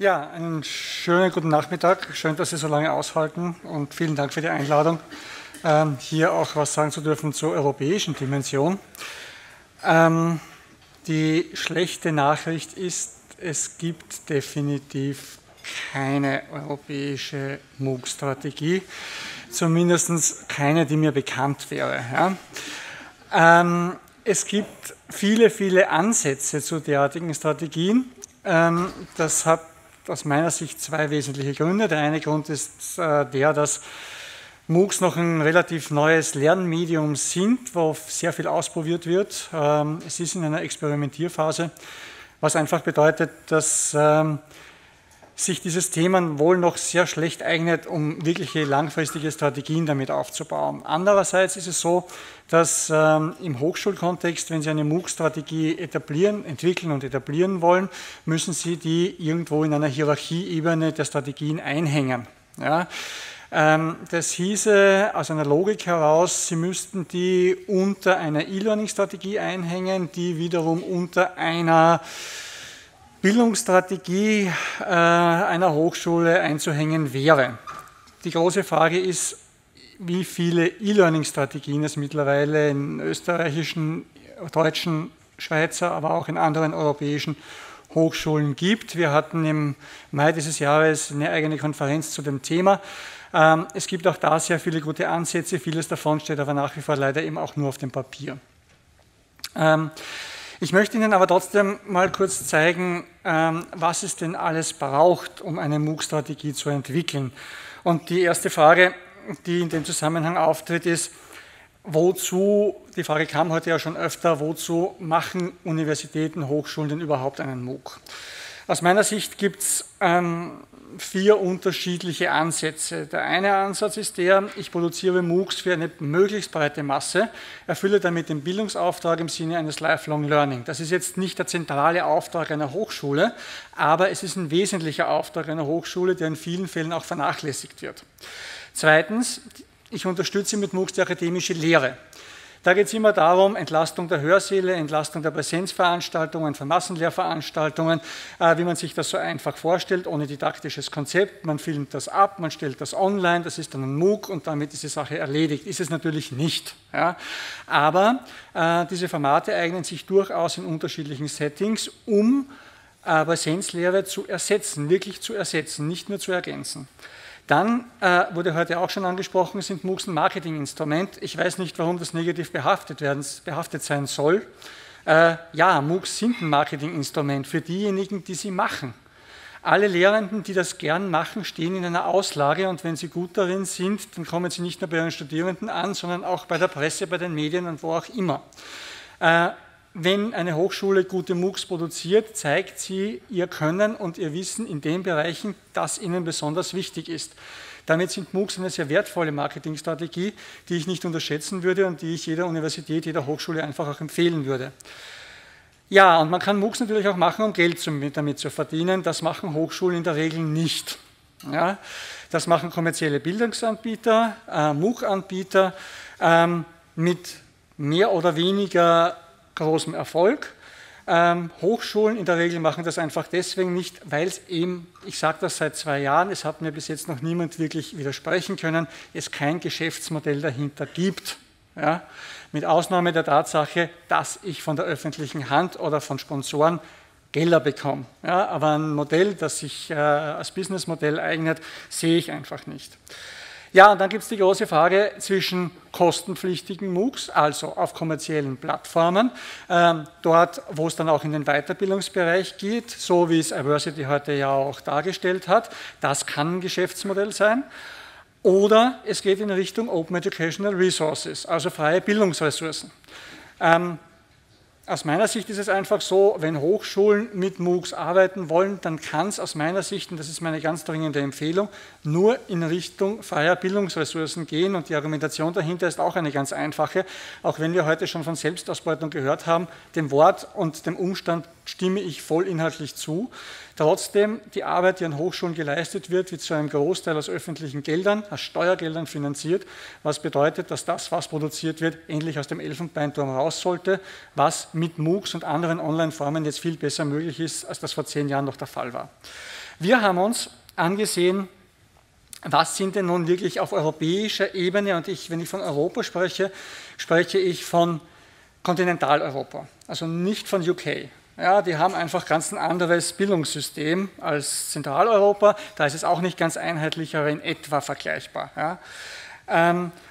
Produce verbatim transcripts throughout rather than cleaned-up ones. Ja, einen schönen guten Nachmittag. Schön, dass Sie so lange aushalten und vielen Dank für die Einladung, hier auch was sagen zu dürfen zur europäischen Dimension. Die schlechte Nachricht ist, es gibt definitiv keine europäische MOOC-Strategie, zumindest keine, die mir bekannt wäre. Ja. Es gibt viele, viele Ansätze zu derartigen Strategien. Das hat aus meiner Sicht zwei wesentliche Gründe. Der eine Grund ist der, dass MOOCs noch ein relativ neues Lernmedium sind, wo sehr viel ausprobiert wird. Es ist in einer Experimentierphase, was einfach bedeutet, dass sich dieses Thema wohl noch sehr schlecht eignet, um wirkliche langfristige Strategien damit aufzubauen. Andererseits ist es so, dass ähm, im Hochschulkontext, wenn Sie eine MOOC-Strategie etablieren, entwickeln und etablieren wollen, müssen Sie die irgendwo in einer Hierarchieebene der Strategien einhängen. Ja? Ähm, das hieße aus einer Logik heraus, Sie müssten die unter einer E-Learning-Strategie einhängen, die wiederum unter einer Bildungsstrategie äh, einer Hochschule einzuhängen wäre. Die große Frage ist, wie viele E-Learning-Strategien es mittlerweile in österreichischen, deutschen, Schweizer, aber auch in anderen europäischen Hochschulen gibt. Wir hatten im Mai dieses Jahres eine eigene Konferenz zu dem Thema. Ähm, es gibt auch da sehr viele gute Ansätze, vieles davon steht aber nach wie vor leider eben auch nur auf dem Papier. Ähm, Ich möchte Ihnen aber trotzdem mal kurz zeigen, was es denn alles braucht, um eine MOOC-Strategie zu entwickeln. Und die erste Frage, die in dem Zusammenhang auftritt, ist, wozu, die Frage kam heute ja schon öfter, wozu machen Universitäten, Hochschulen denn überhaupt einen MOOC? Aus meiner Sicht gibt es ähm, vier unterschiedliche Ansätze. Der eine Ansatz ist der, ich produziere MOOCs für eine möglichst breite Masse, erfülle damit den Bildungsauftrag im Sinne eines Lifelong Learning. Das ist jetzt nicht der zentrale Auftrag einer Hochschule, aber es ist ein wesentlicher Auftrag einer Hochschule, der in vielen Fällen auch vernachlässigt wird. Zweitens, ich unterstütze mit MOOCs die akademische Lehre. Da geht es immer darum, Entlastung der Hörsäle, Entlastung der Präsenzveranstaltungen, von Massenlehrveranstaltungen, äh, wie man sich das so einfach vorstellt, ohne didaktisches Konzept. Man filmt das ab, man stellt das online, das ist dann ein MOOC und damit ist die Sache erledigt. Ist es natürlich nicht. Ja. Aber äh, diese Formate eignen sich durchaus in unterschiedlichen Settings, um äh, Präsenzlehre zu ersetzen, wirklich zu ersetzen, nicht nur zu ergänzen. Dann äh, wurde heute auch schon angesprochen, sind MOOCs ein Marketinginstrument. Ich weiß nicht, warum das negativ behaftet, werden, behaftet sein soll. Äh, ja, MOOCs sind ein Marketinginstrument für diejenigen, die sie machen. Alle Lehrenden, die das gern machen, stehen in einer Auslage und wenn sie gut darin sind, dann kommen sie nicht nur bei ihren Studierenden an, sondern auch bei der Presse, bei den Medien und wo auch immer. Äh, Wenn eine Hochschule gute MOOCs produziert, zeigt sie ihr Können und ihr Wissen in den Bereichen, das ihnen besonders wichtig ist. Damit sind MOOCs eine sehr wertvolle Marketingstrategie, die ich nicht unterschätzen würde und die ich jeder Universität, jeder Hochschule einfach auch empfehlen würde. Ja, und man kann MOOCs natürlich auch machen, um Geld damit zu verdienen. Das machen Hochschulen in der Regel nicht. Ja, das machen kommerzielle Bildungsanbieter, äh, MOOC-Anbieter ähm, mit mehr oder weniger großem Erfolg. Ähm, Hochschulen in der Regel machen das einfach deswegen nicht, weil es eben, ich sage das seit zwei Jahren, es hat mir bis jetzt noch niemand wirklich widersprechen können, es kein Geschäftsmodell dahinter gibt. Ja? Mit Ausnahme der Tatsache, dass ich von der öffentlichen Hand oder von Sponsoren Gelder bekomme. Ja? Aber ein Modell, das sich äh, als Businessmodell eignet, sehe ich einfach nicht. Ja, und dann gibt es die große Frage zwischen kostenpflichtigen MOOCs, also auf kommerziellen Plattformen, ähm, dort, wo es dann auch in den Weiterbildungsbereich geht, so wie es Iversity heute ja auch dargestellt hat, das kann ein Geschäftsmodell sein, oder es geht in Richtung Open Educational Resources, also freie Bildungsressourcen. Ähm, Aus meiner Sicht ist es einfach so, wenn Hochschulen mit MOOCs arbeiten wollen, dann kann es aus meiner Sicht, und das ist meine ganz dringende Empfehlung, nur in Richtung freier Bildungsressourcen gehen. Und die Argumentation dahinter ist auch eine ganz einfache, auch wenn wir heute schon von Selbstausbeutung gehört haben, dem Wort und dem Umstand stimme ich voll inhaltlich zu. Trotzdem, die Arbeit, die an Hochschulen geleistet wird, wird zu einem Großteil aus öffentlichen Geldern, aus Steuergeldern finanziert, was bedeutet, dass das, was produziert wird, endlich aus dem Elfenbeinturm raus sollte, was mit MOOCs und anderen Online-Formen jetzt viel besser möglich ist, als das vor zehn Jahren noch der Fall war. Wir haben uns angesehen, was sind denn nun wirklich auf europäischer Ebene, und ich, wenn ich von Europa spreche, spreche ich von Kontinentaleuropa, also nicht von U K. Ja, die haben einfach ganz ein anderes Bildungssystem als Zentraleuropa, da ist es auch nicht ganz einheitlich, aber in etwa vergleichbar. Ja.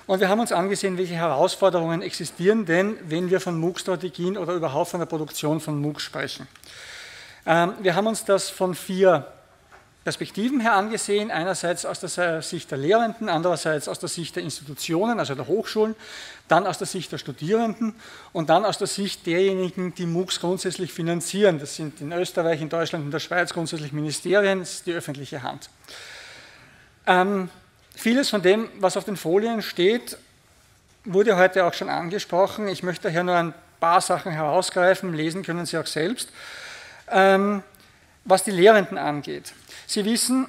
Und wir haben uns angesehen, welche Herausforderungen existieren denn, wenn wir von MOOC-Strategien oder überhaupt von der Produktion von MOOC sprechen. Wir haben uns das von vier Perspektiven her angesehen, einerseits aus der Sicht der Lehrenden, andererseits aus der Sicht der Institutionen, also der Hochschulen, dann aus der Sicht der Studierenden und dann aus der Sicht derjenigen, die MOOCs grundsätzlich finanzieren. Das sind in Österreich, in Deutschland, in der Schweiz grundsätzlich Ministerien, das ist die öffentliche Hand. Ähm, vieles von dem, was auf den Folien steht, wurde heute auch schon angesprochen. Ich möchte daher nur ein paar Sachen herausgreifen, lesen können Sie auch selbst. Ähm, was die Lehrenden angeht. Sie wissen,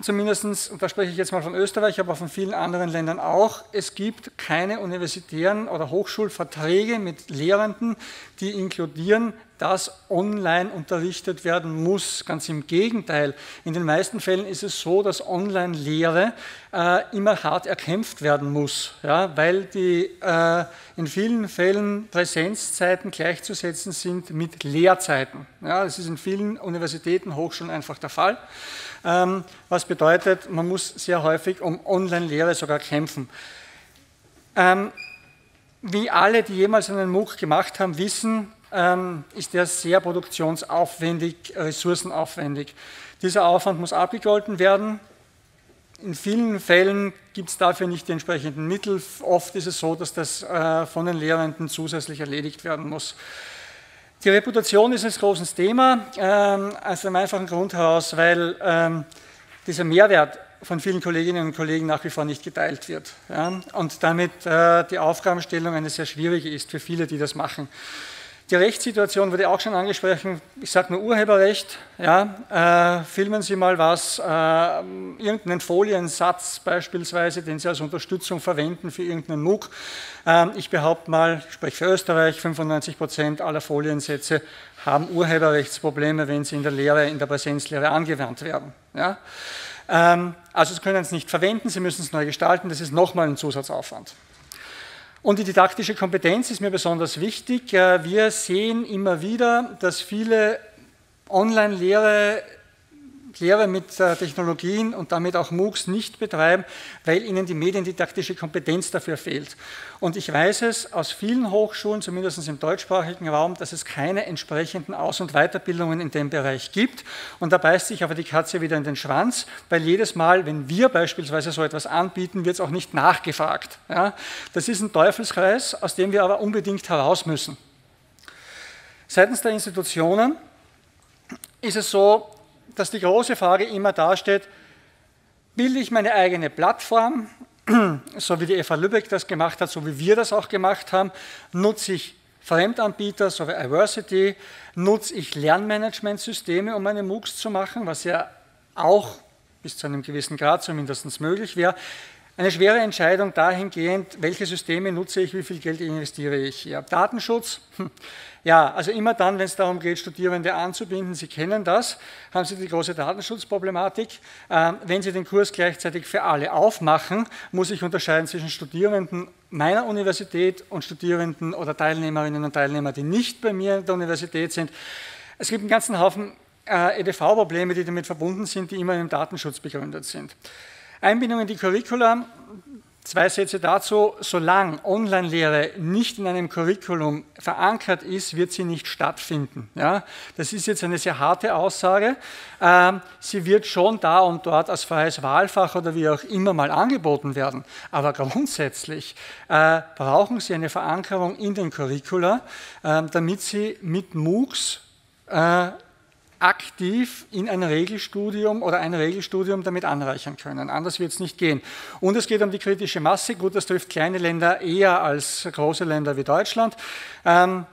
zumindest, und da spreche ich jetzt mal von Österreich, aber von vielen anderen Ländern auch, es gibt keine universitären oder Hochschulverträge mit Lehrenden, die inkludieren, dass online unterrichtet werden muss. Ganz im Gegenteil, in den meisten Fällen ist es so, dass Online-Lehre äh, immer hart erkämpft werden muss, ja, weil die äh, in vielen Fällen Präsenzzeiten gleichzusetzen sind mit Lehrzeiten. Ja, das ist in vielen Universitäten, Hochschulen einfach der Fall, ähm, was bedeutet, man muss sehr häufig um Online-Lehre sogar kämpfen. Ähm, wie alle, die jemals einen MOOC gemacht haben, wissen, ist der sehr produktionsaufwendig, ressourcenaufwendig. Dieser Aufwand muss abgegolten werden. In vielen Fällen gibt es dafür nicht die entsprechenden Mittel. Oft ist es so, dass das von den Lehrenden zusätzlich erledigt werden muss. Die Reputation ist ein großes Thema, aus dem einfachen Grund heraus, weil dieser Mehrwert von vielen Kolleginnen und Kollegen nach wie vor nicht geteilt wird. Und damit die Aufgabenstellung eine sehr schwierige ist für viele, die das machen. Die Rechtssituation wurde auch schon angesprochen, ich sage nur Urheberrecht, ja, äh, filmen Sie mal was, äh, irgendeinen Foliensatz beispielsweise, den Sie als Unterstützung verwenden für irgendeinen MOOC. Ähm, ich behaupte mal, ich spreche für Österreich, fünfundneunzig Prozent aller Foliensätze haben Urheberrechtsprobleme, wenn sie in der Lehre, in der Präsenzlehre angewandt werden. Ja? Ähm, also Sie können es nicht verwenden, Sie müssen es neu gestalten, das ist nochmal ein Zusatzaufwand. Und die didaktische Kompetenz ist mir besonders wichtig. Wir sehen immer wieder, dass viele Online-Lehre, Lehre mit Technologien und damit auch MOOCs nicht betreiben, weil ihnen die mediendidaktische Kompetenz dafür fehlt. Und ich weiß es aus vielen Hochschulen, zumindest im deutschsprachigen Raum, dass es keine entsprechenden Aus- und Weiterbildungen in dem Bereich gibt. Und da beißt sich aber die Katze wieder in den Schwanz, weil jedes Mal, wenn wir beispielsweise so etwas anbieten, wird es auch nicht nachgefragt. Ja? Das ist ein Teufelskreis, aus dem wir aber unbedingt heraus müssen. Seitens der Institutionen ist es so, dass die große Frage immer dasteht, bilde ich meine eigene Plattform, so wie die F H Lübeck das gemacht hat, so wie wir das auch gemacht haben, nutze ich Fremdanbieter, so wie Iversity, nutze ich Lernmanagementsysteme, um meine MOOCs zu machen, was ja auch bis zu einem gewissen Grad zumindest möglich wäre. Eine schwere Entscheidung dahingehend, welche Systeme nutze ich, wie viel Geld investiere ich hier. Datenschutz, hm. Ja, also immer dann, wenn es darum geht, Studierende anzubinden, Sie kennen das, haben Sie die große Datenschutzproblematik. Ähm, wenn Sie den Kurs gleichzeitig für alle aufmachen, muss ich unterscheiden zwischen Studierenden meiner Universität und Studierenden oder Teilnehmerinnen und Teilnehmer, die nicht bei mir in der Universität sind. Es gibt einen ganzen Haufen äh, E D V-Probleme, die damit verbunden sind, die immer im Datenschutz begründet sind. Einbindung in die Curricula, zwei Sätze dazu, solange Online-Lehre nicht in einem Curriculum verankert ist, wird sie nicht stattfinden. Ja? Das ist jetzt eine sehr harte Aussage. Ähm, sie wird schon da und dort als freies Wahlfach oder wie auch immer mal angeboten werden, aber grundsätzlich äh, brauchen Sie eine Verankerung in den Curricula, äh, damit Sie mit MOOCs äh, aktiv in ein Regelstudium oder ein Regelstudium damit anreichern können. Anders wird es nicht gehen. Und es geht um die kritische Masse. Gut, das trifft kleine Länder eher als große Länder wie Deutschland. Ähm,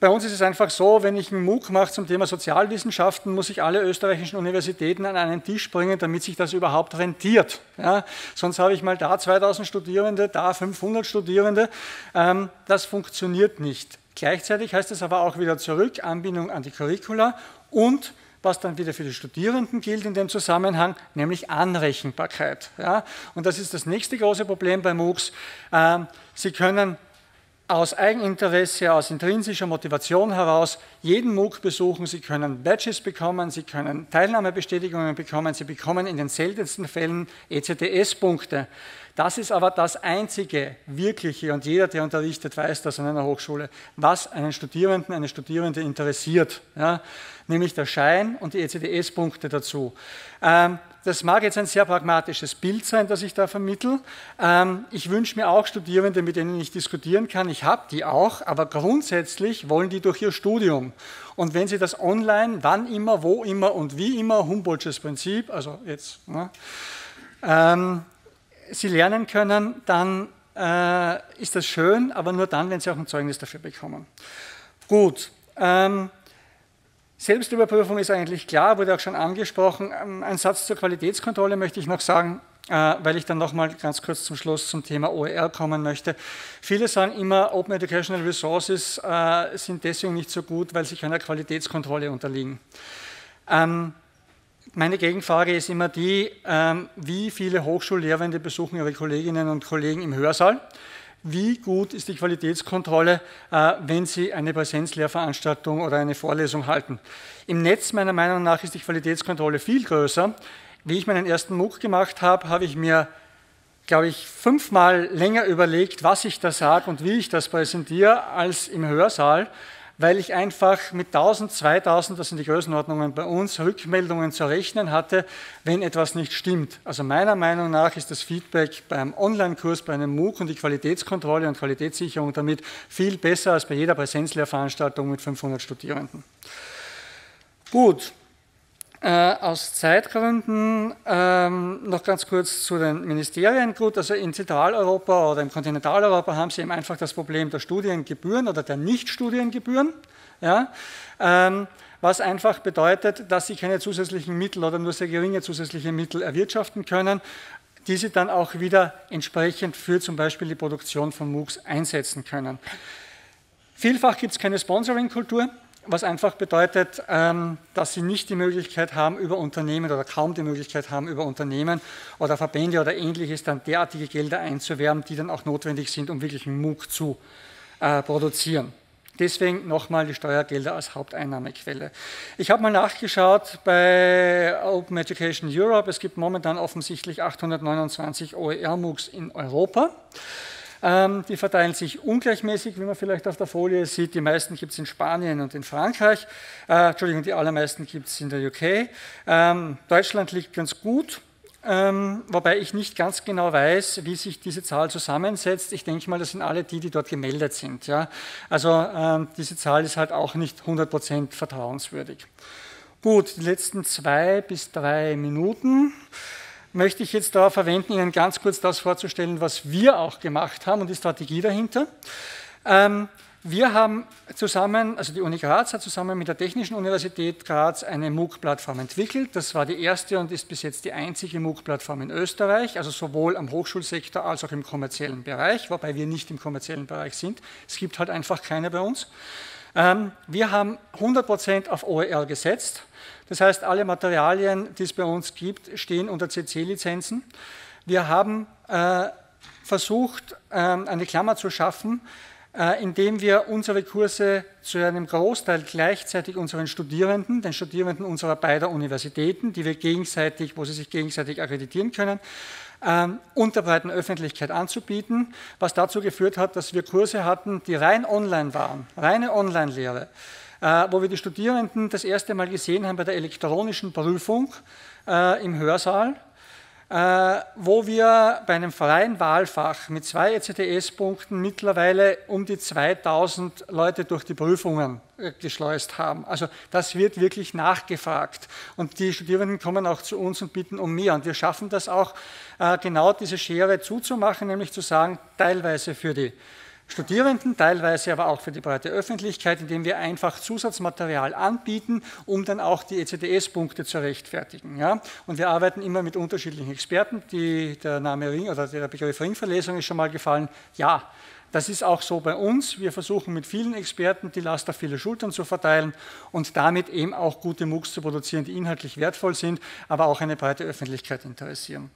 bei uns ist es einfach so, wenn ich einen MOOC mache zum Thema Sozialwissenschaften, muss ich alle österreichischen Universitäten an einen Tisch bringen, damit sich das überhaupt rentiert. Ja, sonst habe ich mal da zweitausend Studierende, da fünfhundert Studierende. Ähm, das funktioniert nicht. Gleichzeitig heißt es aber auch wieder zurück, Anbindung an die Curricula und was dann wieder für die Studierenden gilt in dem Zusammenhang, nämlich Anrechenbarkeit. Ja? Und das ist das nächste große Problem bei MOOCs. Ähm, Sie können aus Eigeninteresse, aus intrinsischer Motivation heraus jeden MOOC besuchen. Sie können Badges bekommen, Sie können Teilnahmebestätigungen bekommen, Sie bekommen in den seltensten Fällen E C T S-Punkte. Das ist aber das einzige wirkliche, und jeder, der unterrichtet, weiß das an einer Hochschule, was einen Studierenden, eine Studierende interessiert, ja? Nämlich der Schein und die E C T S-Punkte dazu. Ähm, Das mag jetzt ein sehr pragmatisches Bild sein, das ich da vermittle. Ich wünsche mir auch Studierende, mit denen ich diskutieren kann. Ich habe die auch, aber grundsätzlich wollen die durch ihr Studium. Und wenn sie das online, wann immer, wo immer und wie immer, Humboldtsches Prinzip, also jetzt, ne, ähm, sie lernen können, dann äh, ist das schön, aber nur dann, wenn sie auch ein Zeugnis dafür bekommen. Gut. Ähm, Selbstüberprüfung ist eigentlich klar, wurde auch schon angesprochen. Ein Satz zur Qualitätskontrolle möchte ich noch sagen, weil ich dann nochmal ganz kurz zum Schluss zum Thema O E R kommen möchte. Viele sagen immer, Open Educational Resources sind deswegen nicht so gut, weil sie keiner Qualitätskontrolle unterliegen. Meine Gegenfrage ist immer die, wie viele Hochschullehrende besuchen ihre Kolleginnen und Kollegen im Hörsaal? Wie gut ist die Qualitätskontrolle, wenn Sie eine Präsenzlehrveranstaltung oder eine Vorlesung halten? Im Netz meiner Meinung nach ist die Qualitätskontrolle viel größer. Wie ich meinen ersten MOOC gemacht habe, habe ich mir, glaube ich, fünfmal länger überlegt, was ich da sage und wie ich das präsentiere, als im Hörsaal, weil ich einfach mit tausend, zweitausend, das sind die Größenordnungen bei uns, Rückmeldungen zu rechnen hatte, wenn etwas nicht stimmt. Also meiner Meinung nach ist das Feedback beim Online-Kurs, bei einem MOOC und die Qualitätskontrolle und Qualitätssicherung damit viel besser als bei jeder Präsenzlehrveranstaltung mit fünfhundert Studierenden. Gut, äh, aus Zeitgründen ähm, noch ganz kurz zu den Ministerien. Gut, also in Zentraleuropa oder im Kontinentaleuropa haben Sie eben einfach das Problem der Studiengebühren oder der Nichtstudiengebühren, ja, ähm, was einfach bedeutet, dass Sie keine zusätzlichen Mittel oder nur sehr geringe zusätzliche Mittel erwirtschaften können, die Sie dann auch wieder entsprechend für zum Beispiel die Produktion von MOOCs einsetzen können. Vielfach gibt es keine Sponsoring-Kultur, was einfach bedeutet, dass sie nicht die Möglichkeit haben, über Unternehmen oder kaum die Möglichkeit haben, über Unternehmen oder Verbände oder Ähnliches dann derartige Gelder einzuwerben, die dann auch notwendig sind, um wirklich einen MOOC zu produzieren. Deswegen nochmal die Steuergelder als Haupteinnahmequelle. Ich habe mal nachgeschaut bei Open Education Europe. Es gibt momentan offensichtlich achthundertneunundzwanzig O E R-MOOCs in Europa. Die verteilen sich ungleichmäßig, wie man vielleicht auf der Folie sieht. Die meisten gibt es in Spanien und in Frankreich. Äh, Entschuldigung, die allermeisten gibt es in der U K. Ähm, Deutschland liegt ganz gut, ähm, wobei ich nicht ganz genau weiß, wie sich diese Zahl zusammensetzt. Ich denke mal, das sind alle die, die dort gemeldet sind. Ja? Also ähm, diese Zahl ist halt auch nicht hundert Prozent vertrauenswürdig. Gut, die letzten zwei bis drei Minuten möchte ich jetzt darauf verwenden, Ihnen ganz kurz das vorzustellen, was wir auch gemacht haben und die Strategie dahinter. Ähm, wir haben zusammen, also die Uni Graz hat zusammen mit der Technischen Universität Graz eine MOOC-Plattform entwickelt. Das war die erste und ist bis jetzt die einzige MOOC-Plattform in Österreich, also sowohl am Hochschulsektor als auch im kommerziellen Bereich, wobei wir nicht im kommerziellen Bereich sind. Es gibt halt einfach keine bei uns. Ähm, wir haben hundert Prozent auf O E R gesetzt. Das heißt, alle Materialien, die es bei uns gibt, stehen unter C C-Lizenzen. Wir haben äh, versucht, ähm, eine Klammer zu schaffen, äh, indem wir unsere Kurse zu einem Großteil gleichzeitig unseren Studierenden, den Studierenden unserer beider Universitäten, die wir gegenseitig, wo sie sich gegenseitig akkreditieren können, Ähm, unter breiten Öffentlichkeit anzubieten, was dazu geführt hat, dass wir Kurse hatten, die rein online waren, reine Online-Lehre, äh, wo wir die Studierenden das erste Mal gesehen haben bei der elektronischen Prüfung äh, im Hörsaal, äh, wo wir bei einem freien Wahlfach mit zwei E C T S-Punkten mittlerweile um die zweitausend Leute durch die Prüfungen äh, geschleust haben. Also das wird wirklich nachgefragt. Und die Studierenden kommen auch zu uns und bitten um mehr. Und wir schaffen das auch, äh, genau diese Schere zuzumachen, nämlich zu sagen, teilweise für die Studierenden, teilweise aber auch für die breite Öffentlichkeit, indem wir einfach Zusatzmaterial anbieten, um dann auch die E C T S-Punkte zu rechtfertigen. Ja? Und wir arbeiten immer mit unterschiedlichen Experten, die, der Name Ring oder der Begriff Ringverlesung ist schon mal gefallen. Ja, Das ist auch so bei uns. Wir versuchen mit vielen Experten die Last auf viele Schultern zu verteilen und damit eben auch gute MOOCs zu produzieren, die inhaltlich wertvoll sind, aber auch eine breite Öffentlichkeit interessieren.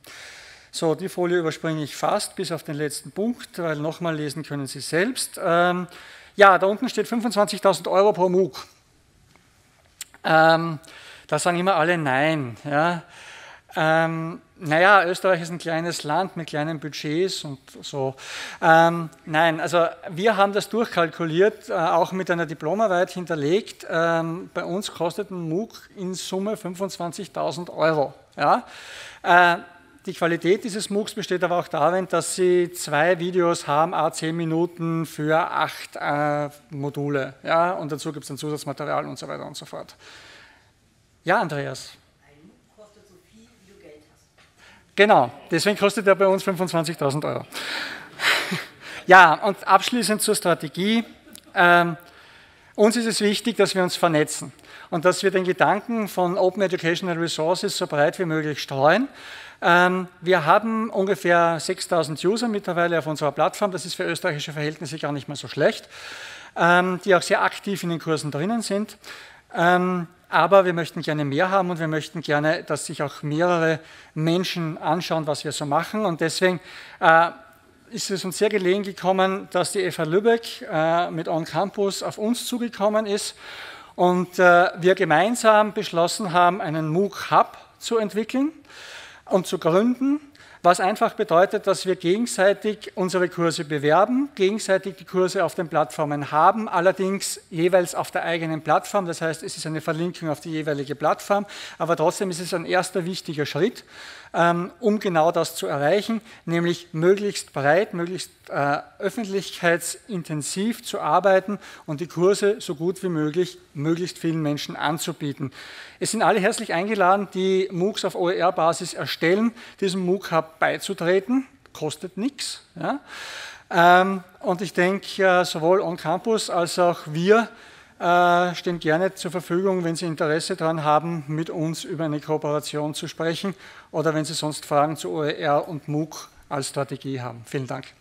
So, die Folie überspringe ich fast bis auf den letzten Punkt, weil nochmal lesen können Sie selbst. Ähm, ja, da unten steht fünfundzwanzigtausend Euro pro MOOC. Ähm, da sagen immer alle Nein. Ja. Ähm, naja, Österreich ist ein kleines Land mit kleinen Budgets und so. Ähm, nein, also wir haben das durchkalkuliert, äh, auch mit einer Diplomarbeit hinterlegt. Ähm, bei uns kostet ein MOOC in Summe fünfundzwanzigtausend Euro. Ja. Äh, Die Qualität dieses MOOCs besteht aber auch darin, dass Sie zwei Videos haben, à zehn Minuten für acht äh, Module. Ja? Und dazu gibt es dann Zusatzmaterial und so weiter und so fort. Ja, Andreas? Ein MOOC kostet so viel, wie du Geld hast. Genau, deswegen kostet er bei uns fünfundzwanzigtausend Euro. Ja, und abschließend zur Strategie. Ähm, uns ist es wichtig, dass wir uns vernetzen und dass wir den Gedanken von Open Educational Resources so breit wie möglich streuen. Wir haben ungefähr sechstausend User mittlerweile auf unserer Plattform, das ist für österreichische Verhältnisse gar nicht mehr so schlecht, die auch sehr aktiv in den Kursen drinnen sind. Aber wir möchten gerne mehr haben und wir möchten gerne, dass sich auch mehrere Menschen anschauen, was wir so machen. Und deswegen ist es uns sehr gelegen gekommen, dass die F H Lübeck mit oncampus auf uns zugekommen ist und wir gemeinsam beschlossen haben, einen MOOC-Hub zu entwickeln und zu gründen, was einfach bedeutet, dass wir gegenseitig unsere Kurse bewerben, gegenseitig die Kurse auf den Plattformen haben, allerdings jeweils auf der eigenen Plattform, das heißt, es ist eine Verlinkung auf die jeweilige Plattform, aber trotzdem ist es ein erster wichtiger Schritt, um genau das zu erreichen, nämlich möglichst breit, möglichst äh, öffentlichkeitsintensiv zu arbeiten und die Kurse so gut wie möglich möglichst vielen Menschen anzubieten. Es sind alle herzlich eingeladen, die MOOCs auf O E R-Basis erstellen, diesem MOOC-Hub beizutreten, kostet nichts. Ja? Ähm, und ich denke, äh, sowohl oncampus als auch wir Äh, stehen gerne zur Verfügung, wenn Sie Interesse daran haben, mit uns über eine Kooperation zu sprechen oder wenn Sie sonst Fragen zu O E R und MOOC als Strategie haben. Vielen Dank.